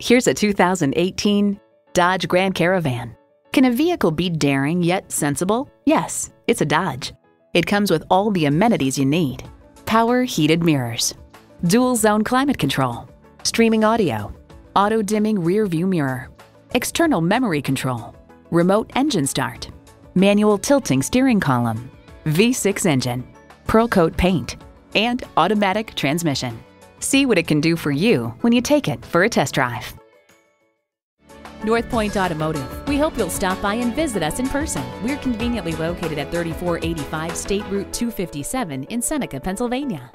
Here's a 2018 Dodge Grand Caravan. Can a vehicle be daring yet sensible? Yes, it's a Dodge. It comes with all the amenities you need. Power heated mirrors, dual zone climate control, streaming audio, auto dimming rear view mirror, external memory control, remote engine start, manual tilting steering column, V6 engine, pearl coat paint, and automatic transmission. See what it can do for you when you take it for a test drive. Northpointe Automotive. We hope you'll stop by and visit us in person. We're conveniently located at 3485 State Route 257 in Seneca, Pennsylvania.